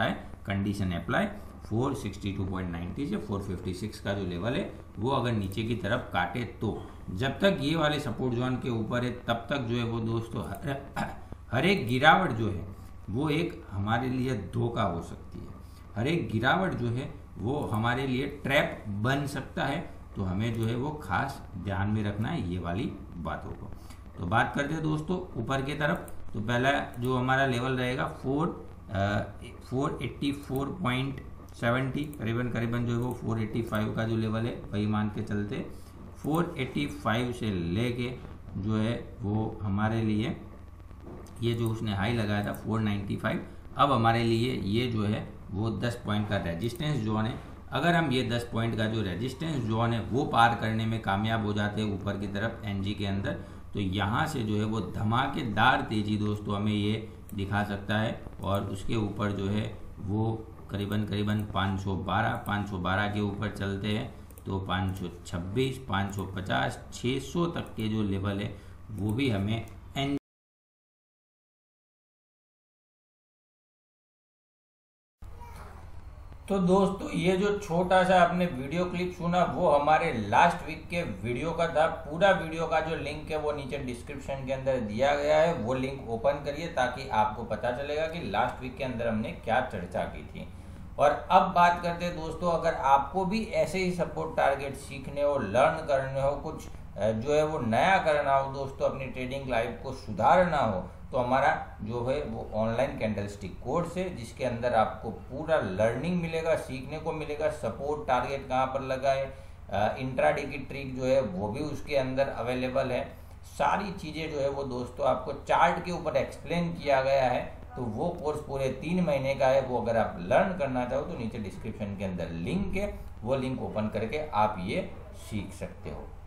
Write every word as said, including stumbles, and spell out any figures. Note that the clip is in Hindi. है condition apply four sixty two point ninety से फोर फिफ्टी सिक्स का जो लेवल है वो अगर नीचे की तरफ काटे तो जब तक ये वाले सपोर्ट जोन के ऊपर है तब तक जो है वो दोस्तों हर, हर एक गिरावट जो है वो एक हमारे लिए धोखा हो सकती है, हर एक गिरावट जो है वो हमारे लिए ट्रैप बन सकता है। तो हमें जो है वो खास ध्यान में रखना है ये वाली बातों को। तो बात करते हैं दोस्तों ऊपर की तरफ। तो पहला जो हमारा लेवल रहेगा four four eighty four point seventy करीबन करीबन जो है वो फोर एट्टी फाइव का जो लेवल है वही मान के चलते फोर एट्टी फाइव से लेके जो है वो हमारे लिए ये जो उसने हाई लगाया था फोर नाइंटी फाइव, अब हमारे लिए ये जो है वो टेन पॉइंट का रेजिस्टेंस जोन है। अगर हम ये टेन पॉइंट का जो रेजिस्टेंस जोन है वो पार करने में कामयाब हो जाते हैं ऊपर की तरफ एनजी के अंदर, तो यहाँ से जो है वो धमाकेदार तेजी दोस्तों हमें ये दिखा सकता है और उसके ऊपर जो है वो करीबन करीबन पाँच सौ बारह के ऊपर चलते हैं तो पाँच सौ छब्बीस, पाँच सौ पचास, छह सौ तक के जो लेवल है वो भी हमें एन तो दोस्तों ये जो छोटा सा आपने वीडियो क्लिप सुना वो हमारे लास्ट वीक के वीडियो का था। पूरा वीडियो का जो लिंक है वो नीचे डिस्क्रिप्शन के अंदर दिया गया है, वो लिंक ओपन करिए ताकि आपको पता चलेगा कि लास्ट वीक के अंदर हमने क्या चर्चा की थी। और अब बात करते हैं दोस्तों, अगर आपको भी ऐसे ही सपोर्ट टारगेट सीखने हो, लर्न करने हो, कुछ जो है वो नया करना हो दोस्तों, अपनी ट्रेडिंग लाइफ को सुधारना हो, तो हमारा जो है वो ऑनलाइन कैंडलस्टिक कोर्स है जिसके अंदर आपको पूरा लर्निंग मिलेगा, सीखने को मिलेगा, सपोर्ट टारगेट कहाँ पर लगा है, इंट्राडे की ट्रिक जो है वो भी उसके अंदर अवेलेबल है। सारी चीज़ें जो है वो दोस्तों आपको चार्ट के ऊपर एक्सप्लेन किया गया है। तो वो कोर्स पूरे तीन महीने का है, वो अगर आप लर्न करना चाहो तो नीचे डिस्क्रिप्शन के अंदर लिंक है, वो लिंक ओपन करके आप ये सीख सकते हो।